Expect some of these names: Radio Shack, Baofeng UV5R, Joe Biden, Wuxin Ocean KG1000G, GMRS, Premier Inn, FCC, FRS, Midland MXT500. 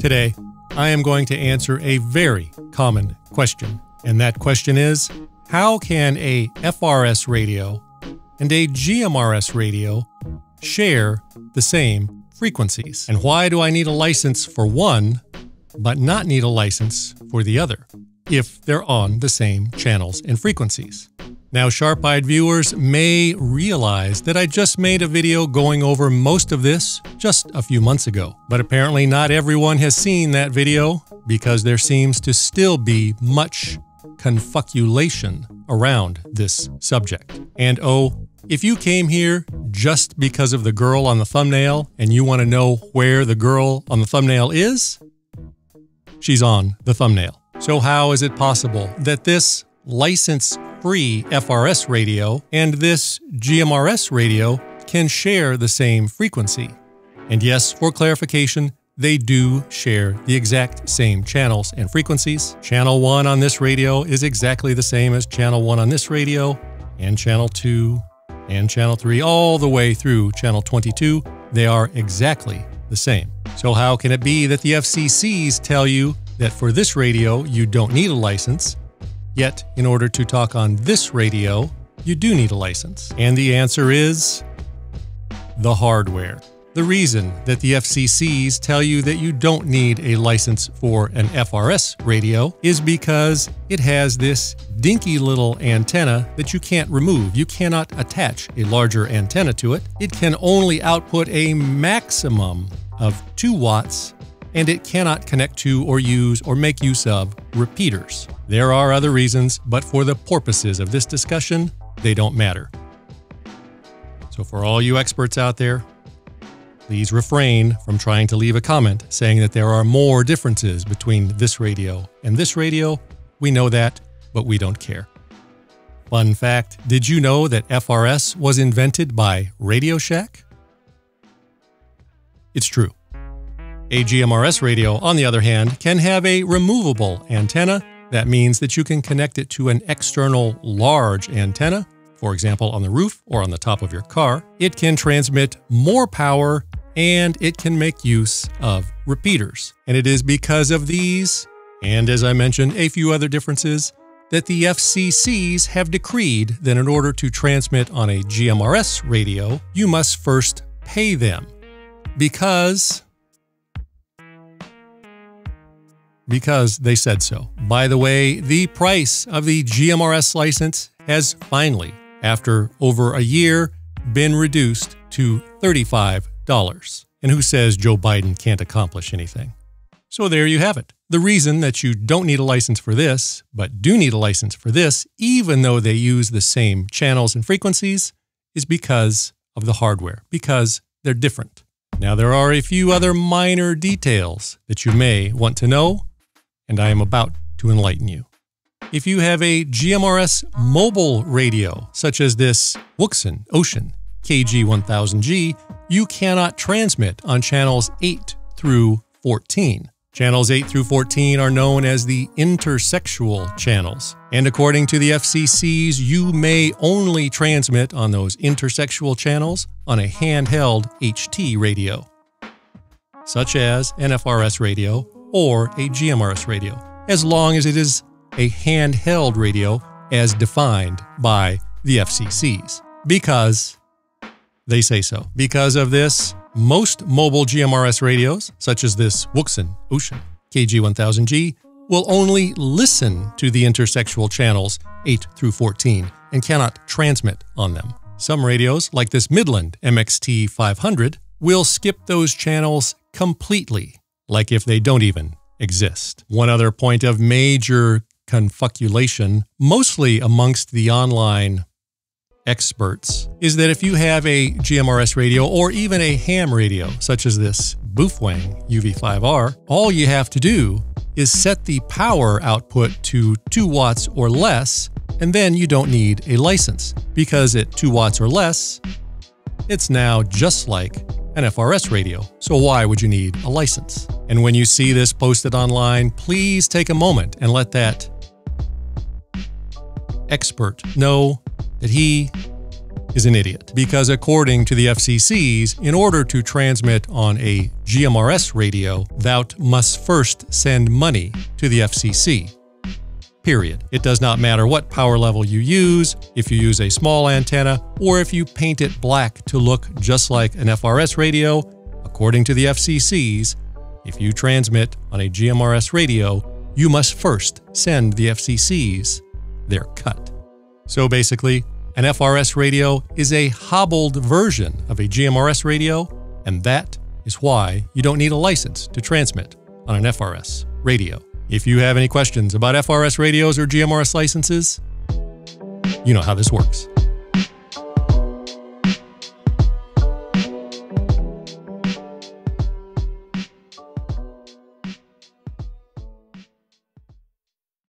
Today, I am going to answer a very common question, and that question is, how can a FRS radio and a GMRS radio share the same frequencies? And why do I need a license for one, but not need a license for the other, if they're on the same channels and frequencies? Now, sharp-eyed viewers may realize that I just made a video going over most of this just a few months ago, but apparently not everyone has seen that video because there seems to still be much confuculation around this subject. And oh, if you came here just because of the girl on the thumbnail and you want to know where the girl on the thumbnail is, she's on the thumbnail. So how is it possible that this license-free FRS radio and this GMRS radio can share the same frequency? And yes, for clarification, they do share the exact same channels and frequencies. Channel 1 on this radio is exactly the same as Channel 1 on this radio, and Channel 2, and Channel 3, all the way through Channel 22. They are exactly the same. So how can it be that the FCCs tell you that for this radio you don't need a license, yet in order to talk on this radio, you do need a license? And the answer is the hardware. The reason that the FCCs tell you that you don't need a license for an FRS radio is because it has this dinky little antenna that you can't remove. You cannot attach a larger antenna to it. It can only output a maximum of 2 watts, and it cannot connect to or use or make use of repeaters. There are other reasons, but for the purposes of this discussion, they don't matter. So for all you experts out there, please refrain from trying to leave a comment saying that there are more differences between this radio and this radio. We know that, but we don't care. Fun fact, did you know that FRS was invented by Radio Shack? It's true. A GMRS radio, on the other hand, can have a removable antenna. That means that you can connect it to an external large antenna, for example, on the roof or on the top of your car. It can transmit more power, and it can make use of repeaters. And it is because of these, and as I mentioned, a few other differences, that the FCCs have decreed that in order to transmit on a GMRS radio, you must first pay them. Because they said so. By the way, the price of the GMRS license has finally, after over a year, been reduced to $35. And who says Joe Biden can't accomplish anything? So there you have it. The reason that you don't need a license for this, but do need a license for this, even though they use the same channels and frequencies, is because of the hardware, because they're different. Now, there are a few other minor details that you may want to know, and I am about to enlighten you. If you have a GMRS mobile radio, such as this Wuxin Ocean KG1000G, you cannot transmit on channels 8 through 14. Channels 8 through 14 are known as the intersexual channels. And according to the FCCs, you may only transmit on those intersexual channels on a handheld HT radio, such as an FRS radio or a GMRS radio, as long as it is a handheld radio as defined by the FCCs, because they say so. Because of this, most mobile GMRS radios, such as this Wuxin Ocean KG1000G, will only listen to the intersexual channels 8 through 14 and cannot transmit on them. Some radios, like this Midland MXT500, will skip those channels completely, like if they don't even exist. One other point of major confuculation, mostly amongst the online experts, is that if you have a GMRS radio or even a ham radio, such as this Baofeng UV5R, all you have to do is set the power output to 2 watts or less, and then you don't need a license, because at 2 watts or less, it's now just like an FRS radio, so why would you need a license? And when you see this posted online, please take a moment and let that expert know that he is an idiot, because according to the FCC's, in order to transmit on a GMRS radio, thou must first send money to the FCC. Period. It does not matter what power level you use, if you use a small antenna, or if you paint it black to look just like an FRS radio. According to the FCC's, if you transmit on a GMRS radio, you must first send the FCC's their cut. So basically, an FRS radio is a hobbled version of a GMRS radio, and that is why you don't need a license to transmit on an FRS radio. If you have any questions about FRS radios or GMRS licenses, you know how this works.